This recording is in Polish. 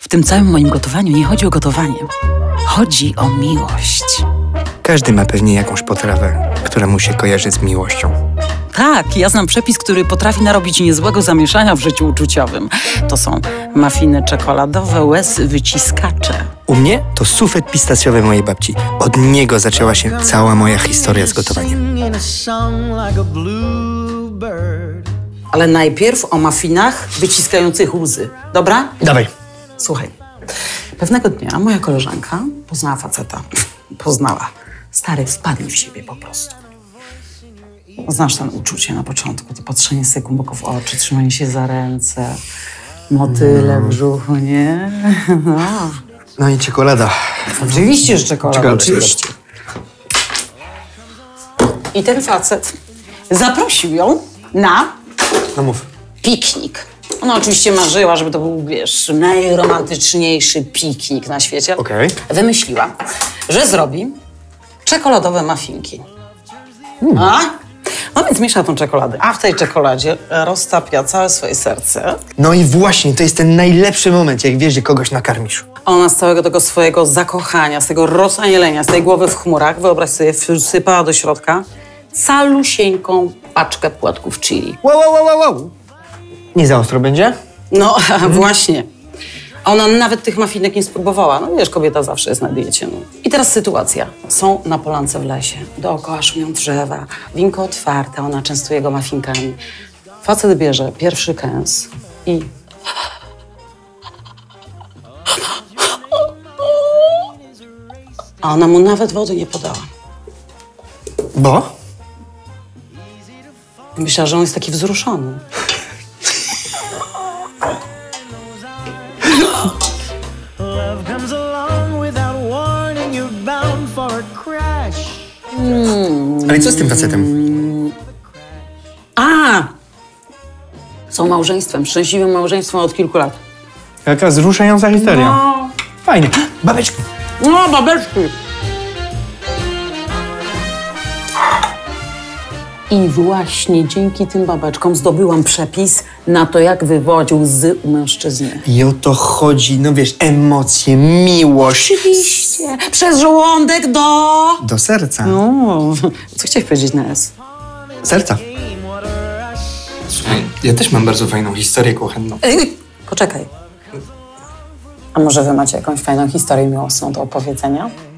W tym całym moim gotowaniu nie chodzi o gotowanie. Chodzi o miłość. Każdy ma pewnie jakąś potrawę, która mu się kojarzy z miłością. Tak, ja znam przepis, który potrafi narobić niezłego zamieszania w życiu uczuciowym. To są mafiny czekoladowe, łez wyciskacze. U mnie to suflet pistacjowy mojej babci. Od niego zaczęła się cała moja historia z gotowaniem. Ale najpierw o mafinach wyciskających łzy. Dobra? Dawaj. Słuchaj, pewnego dnia moja koleżanka poznała faceta. Poznała. Stary wpadł w siebie po prostu. Znasz ten uczucie na początku, to patrzenie sobie głęboko w oczy, trzymanie się za ręce, motyle w brzuchu, nie? No i czekolada. Oczywiście, że czekolada, oczywiście. I ten facet zaprosił ją na piknik. Ona oczywiście marzyła, żeby to był, wiesz, najromantyczniejszy piknik na świecie. Okay. Wymyśliła, że zrobi czekoladowe muffinki. No więc miesza tą czekoladę, a w tej czekoladzie roztapia całe swoje serce. No i właśnie, to jest ten najlepszy moment, jak wiesz, że kogoś nakarmisz. Ona z całego tego swojego zakochania, z tego rozanielenia, z tej głowy w chmurach, wyobraź sobie, wsypała do środka calusieńką paczkę płatków chili. Wow. Nie za ostro będzie? No, właśnie. A ona nawet tych mafinek nie spróbowała. No wiesz, kobieta zawsze jest na diecie. No. I teraz sytuacja. Są na polance w lesie. Dookoła szumią drzewa. Winko otwarte, ona częstuje go mafinkami. Facet bierze pierwszy kęs i... A ona mu nawet wody nie podała. Bo? Myślała, że on jest taki wzruszony. Ale co z tym facetem? Są małżeństwem, szczęśliwym małżeństwem od kilku lat. Jaka wzruszająca historia. No. Fajnie. Babeczki. No, babeczki. I właśnie dzięki tym babeczkom zdobyłam przepis na to, jak wywodzić łzy u mężczyzny. I o to chodzi, no wiesz, emocje, miłość. Oczywiście. Przez żołądek do serca. No, co chciałeś powiedzieć na S? Serca. Słuchaj, ja też mam bardzo fajną historię kuchenną. Poczekaj. A może wy macie jakąś fajną historię miłosną do opowiedzenia?